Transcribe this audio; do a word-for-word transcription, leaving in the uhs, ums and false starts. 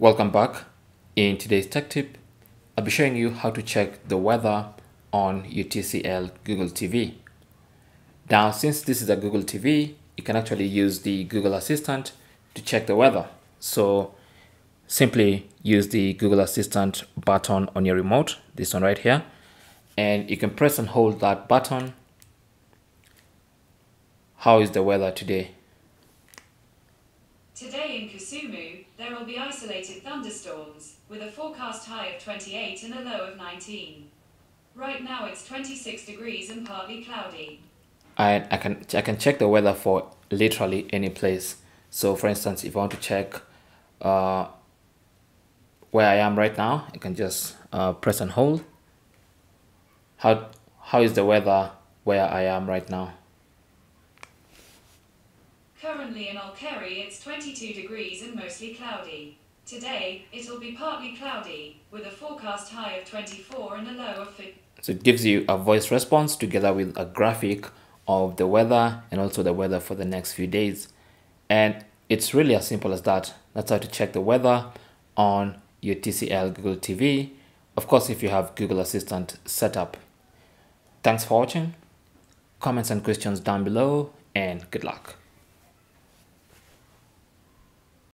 Welcome back. In today's tech tip, I'll be showing you how to check the weather on U T C L Google T V. Now, since this is a Google T V, you can actually use the Google Assistant to check the weather. So simply use the Google Assistant button on your remote, this one right here, and you can press and hold that button. How is the weather today? Today in Kisumu, there will be isolated thunderstorms, with a forecast high of twenty-eight and a low of nineteen. Right now it's twenty-six degrees and partly cloudy. I, I, can, I can check the weather for literally any place. So for instance, if I want to check uh, where I am right now, I can just uh, press and hold. How, how is the weather where I am right now? Currently in Alkari it's twenty-two degrees and mostly cloudy. Today it'll be partly cloudy with a forecast high of twenty-four and a low of fifty. So it gives you a voice response together with a graphic of the weather and also the weather for the next few days. And it's really as simple as that. That's how to check the weather on your U T C L Google T V. Of course, if you have Google Assistant set up. Thanks for watching. Comments and questions down below, and good luck.